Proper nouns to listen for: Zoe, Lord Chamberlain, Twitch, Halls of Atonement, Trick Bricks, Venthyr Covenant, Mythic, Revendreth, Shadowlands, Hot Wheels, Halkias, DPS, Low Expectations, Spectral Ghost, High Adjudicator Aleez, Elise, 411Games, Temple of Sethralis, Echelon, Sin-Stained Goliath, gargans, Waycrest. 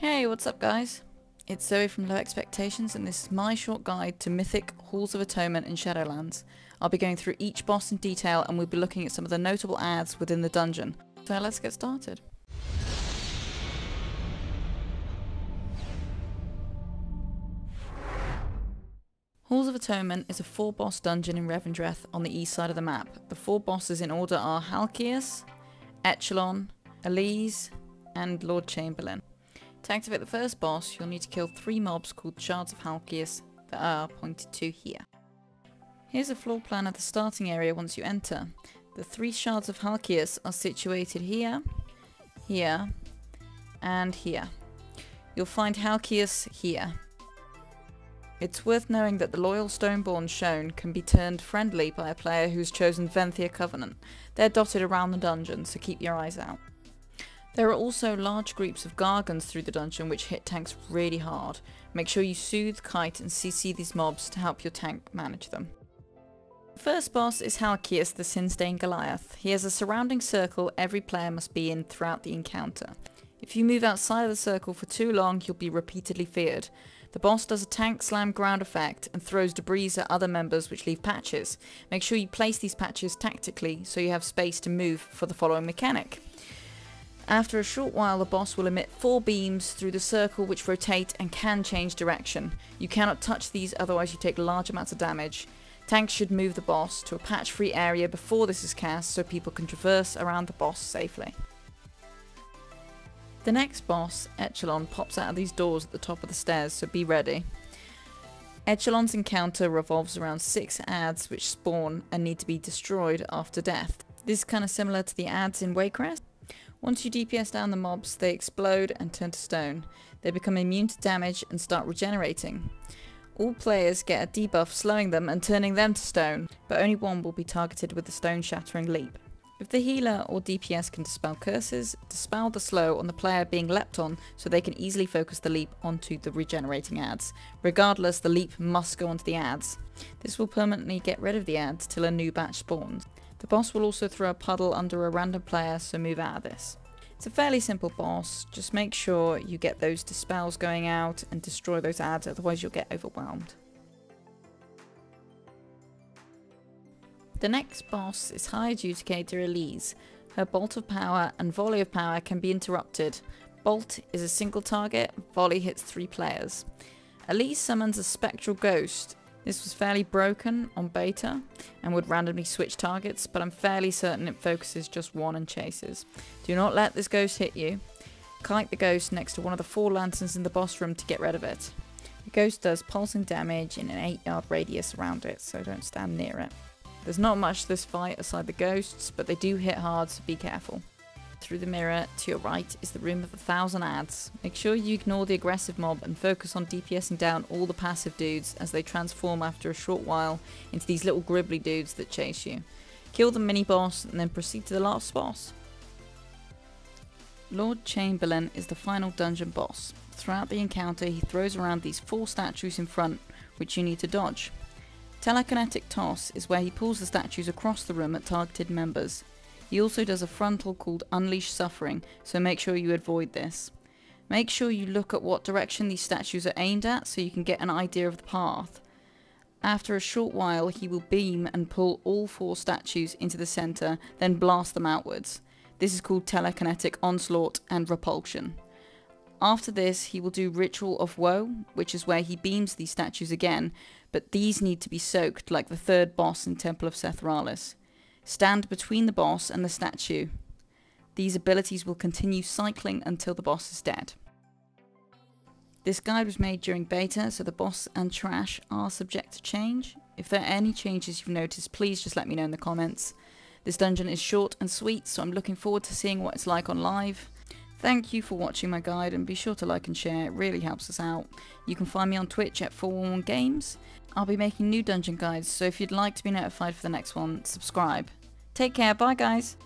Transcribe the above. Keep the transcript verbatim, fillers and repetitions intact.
Hey, what's up guys? It's Zoe from Low Expectations and this is my short guide to Mythic, Halls of Atonement and Shadowlands. I'll be going through each boss in detail and we'll be looking at some of the notable adds within the dungeon. So let's get started. Halls of Atonement is a four boss dungeon in Revendreth on the east side of the map. The four bosses in order are Halkias, Echelon, Elise and Lord Chamberlain. To activate the first boss, you'll need to kill three mobs called Shards of Halkias that are pointed to here. Here's a floor plan of the starting area once you enter. The three Shards of Halkias are situated here, here, and here. You'll find Halkias here. It's worth knowing that the loyal Stoneborn shown can be turned friendly by a player who's chosen Venthyr Covenant. They're dotted around the dungeon, so keep your eyes out. There are also large groups of gargans through the dungeon which hit tanks really hard. Make sure you soothe, kite and C C these mobs to help your tank manage them. The first boss is Halkias the Sin-Stained Goliath. He has a surrounding circle every player must be in throughout the encounter. If you move outside of the circle for too long, you'll be repeatedly feared. The boss does a tank slam ground effect and throws debris at other members which leave patches. Make sure you place these patches tactically so you have space to move for the following mechanic. After a short while, the boss will emit four beams through the circle which rotate and can change direction. You cannot touch these, otherwise you take large amounts of damage. Tanks should move the boss to a patch-free area before this is cast so people can traverse around the boss safely. The next boss, Echelon, pops out of these doors at the top of the stairs, so be ready. Echelon's encounter revolves around six adds which spawn and need to be destroyed after death. This is kind of similar to the adds in Waycrest. Once you D P S down the mobs, they explode and turn to stone. They become immune to damage and start regenerating. All players get a debuff slowing them and turning them to stone, but only one will be targeted with the stone shattering leap. If the healer or D P S can dispel curses, dispel the slow on the player being leapt on so they can easily focus the leap onto the regenerating adds. Regardless, the leap must go onto the adds. This will permanently get rid of the adds till a new batch spawns. The boss will also throw a puddle under a random player, so move out of this. It's a fairly simple boss, just make sure you get those dispels going out and destroy those adds, otherwise you'll get overwhelmed. The next boss is High Adjudicator Aleez. Her bolt of power and volley of power can be interrupted. Bolt is a single target, volley hits three players. Aleez summons a Spectral Ghost. This was fairly broken on beta and would randomly switch targets, but I'm fairly certain it focuses just one and chases. Do not let this ghost hit you. Kite the ghost next to one of the four lanterns in the boss room to get rid of it. The ghost does pulsing damage in an eight yard radius around it, so don't stand near it. There's not much this fight aside the ghosts, but they do hit hard, so be careful. Through the mirror to your right is the room of a thousand adds. Make sure you ignore the aggressive mob and focus on DPSing down all the passive dudes as they transform after a short while into these little gribbly dudes that chase you. Kill the mini boss and then proceed to the last boss. Lord Chamberlain is the final dungeon boss. Throughout the encounter he throws around these four statues in front which you need to dodge. Telekinetic toss is where he pulls the statues across the room at targeted members. He also does a frontal called Unleash Suffering, so make sure you avoid this. Make sure you look at what direction these statues are aimed at so you can get an idea of the path. After a short while, he will beam and pull all four statues into the center, then blast them outwards. This is called Telekinetic Onslaught and Repulsion. After this, he will do Ritual of Woe, which is where he beams these statues again, but these need to be soaked like the third boss in Temple of Sethralis. Stand between the boss and the statue. These abilities will continue cycling until the boss is dead. This guide was made during beta, so the boss and trash are subject to change. If there are any changes you've noticed, please just let me know in the comments. This dungeon is short and sweet, so I'm looking forward to seeing what it's like on live. Thank you for watching my guide and be sure to like and share, it really helps us out. You can find me on Twitch at four one one games. I'll be making new dungeon guides, so if you'd like to be notified for the next one, subscribe. Take care, bye guys!